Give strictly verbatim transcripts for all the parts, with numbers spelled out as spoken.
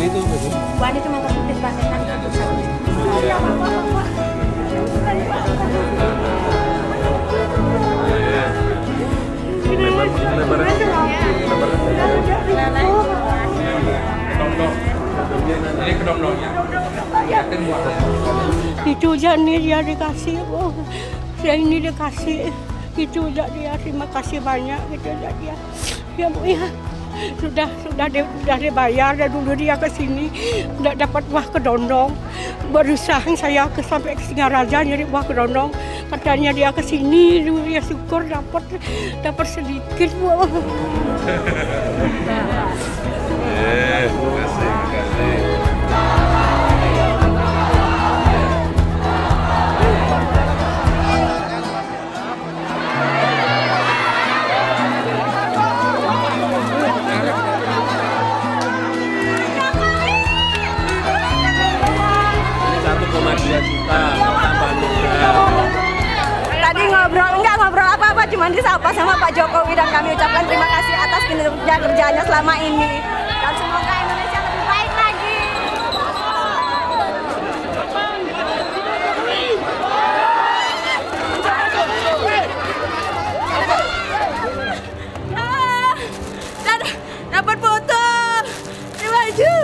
Wani itu Wani cuma keputih pasangan. Iya, itu jadi dia dikasih, oh, saya ini dikasih, itu jadi ya terima kasih banyak, itu jadi ya, ya bu ya, sudah sudah de, sudah dibayar, dan dulu dia kesini tidak dapat buah kedondong, berusaha saya ke sampai ke Singaraja nyari buah kedondong, katanya dia kesini, dulu dia syukur dapat dapat sedikit bu. Eh, terima kasih, terima kasih. Tadi ngobrol, enggak ngobrol apa-apa, cuma disapa sama Pak Jokowi, dan kami ucapkan terima kasih atas kinerja kerjanya selama ini. Dan semoga Indonesia lebih baik lagi. Ah, dan dapat foto, terima kasih.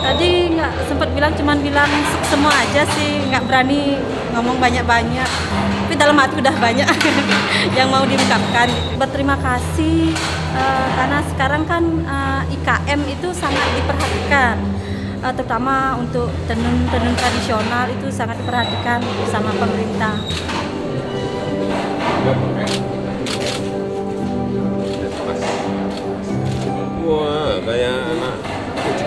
Tadi nggak sempat bilang, cuman bilang semua aja sih, nggak berani ngomong banyak-banyak, tapi dalam hati udah banyak yang mau diungkapkan. Berterima kasih uh, karena sekarang kan uh, I K M itu sangat diperhatikan, uh, terutama untuk tenun-tenun tradisional itu sangat diperhatikan sama pemerintah. Wah, kayak anak tujuh